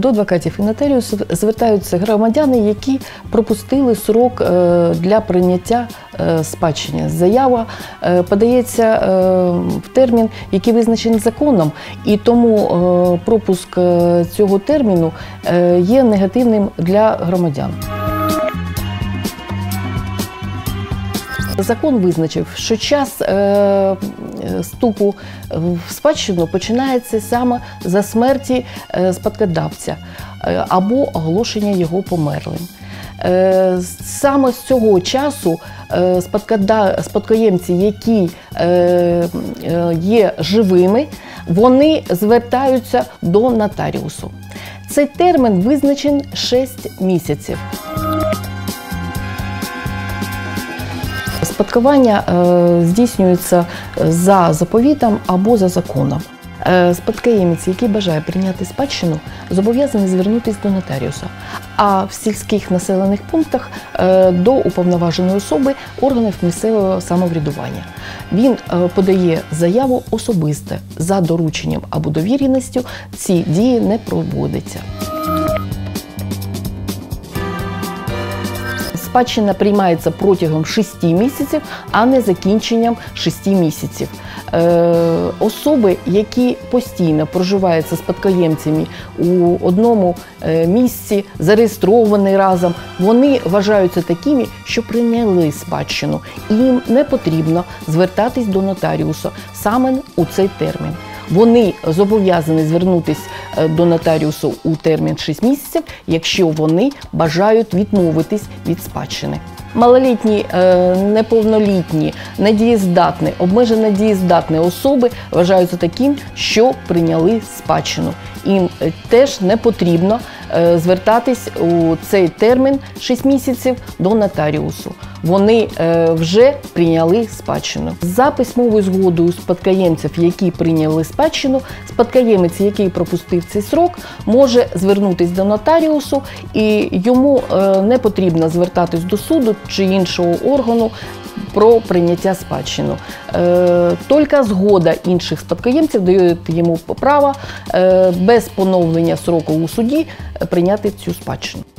До адвокатів і нотаріусів звертаються громадяни, які пропустили срок для прийняття спадщини. Заява подається в термін, який визначений законом, і тому пропуск цього терміну є негативним для громадян. Закон визначив, що час вступу в спадщину починається саме за смерті спадкодавця або оголошення його померлим. Саме з цього часу спадкоємці, які є живими, вони звертаються до нотаріусу. Цей термін визначений 6 місяців. Спадкування здійснюється за заповітом або за законом. Спадкоємець, який бажає прийняти спадщину, зобов'язаний звернутися до нотаріуса, а в сільських населених пунктах до уповноваженої особи органів місцевого самоврядування. Він подає заяву особисто, за дорученням або довіреністю ці дії не проводяться. Спадщина приймається протягом 6 місяців, а не закінченням 6 місяців. Особи, які постійно проживають зі спадкоємцями у одному місці, зареєстровані разом, вони вважаються такими, що прийняли спадщину. Їм не потрібно звертатись до нотаріуса саме у цей термін. Вони зобов'язані звернутися до нотаріусу у термін 6 місяців, якщо вони бажають відмовитись від спадщини. Малолітні, неповнолітні, недієздатні, обмежено недієздатні особи вважаються таким, що прийняли спадщину. Їм теж не потрібно звертатись у цей термін 6 місяців до нотаріусу. Вони вже прийняли спадщину. За письмовою згодою спадкоємців, які прийняли спадщину, спадкоємець, який пропустив цей срок, може звернутися до нотаріусу, і йому не потрібно звертатись до суду чи іншого органу про прийняття спадщину. Тільки згода інших спадкоємців дає йому право без поновлення сроку у суді прийняти цю спадщину.